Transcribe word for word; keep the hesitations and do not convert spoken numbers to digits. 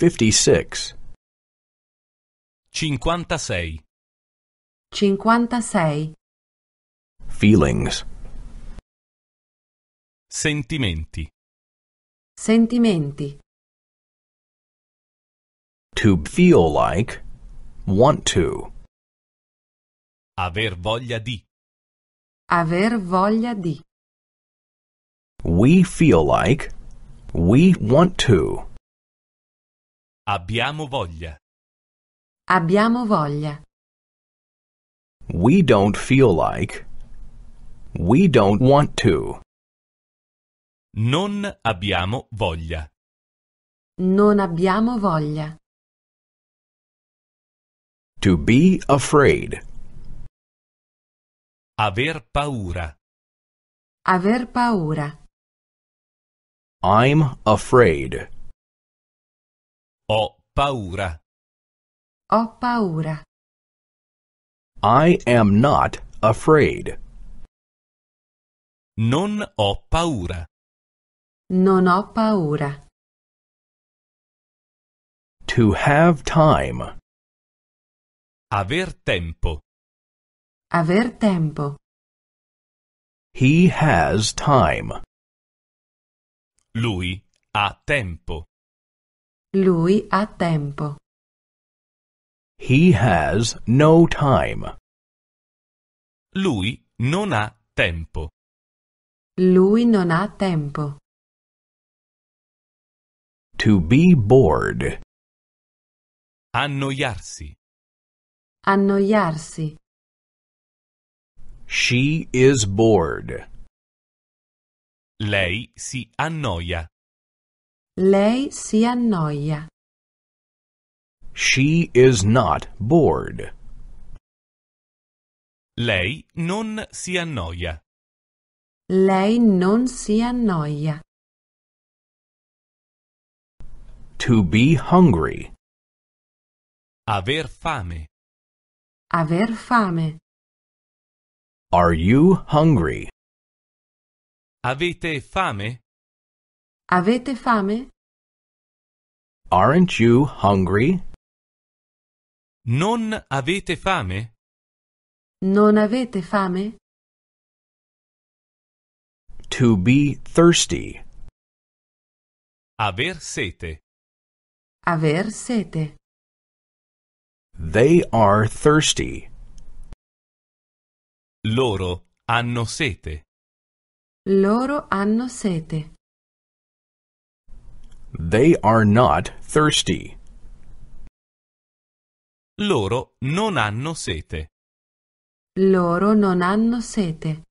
fifty-six. Cinquantasei. Cinquantasei. Feelings. Sentimenti. Sentimenti. To feel like, want to. Aver voglia di. Aver voglia di. We feel like, we want to. Abbiamo voglia. Abbiamo voglia. We don't feel like, we don't want to. Non abbiamo voglia. Non abbiamo voglia. To be afraid. Aver paura. Aver paura. I'm afraid. Ho paura. Ho paura. I am not afraid. Non ho paura. Non ho paura. To have time. Aver tempo. Aver tempo. He has time. Lui ha tempo. Lui ha tempo. He has no time. Lui non ha tempo. Lui non ha tempo. To be bored. Annoiarsi. Annoiarsi. She is bored. Lei si annoia. Lei si annoia. She is not bored. Lei non si annoia. Lei non si annoia. To be hungry. Aver fame. Aver fame. Are you hungry? Avete fame? Avete fame? Aren't you hungry? Non avete fame? Non avete fame? To be thirsty. Aver sete. Aver sete. They are thirsty. Loro hanno sete. Loro hanno sete. They are not thirsty. Loro non hanno sete. Loro non hanno sete.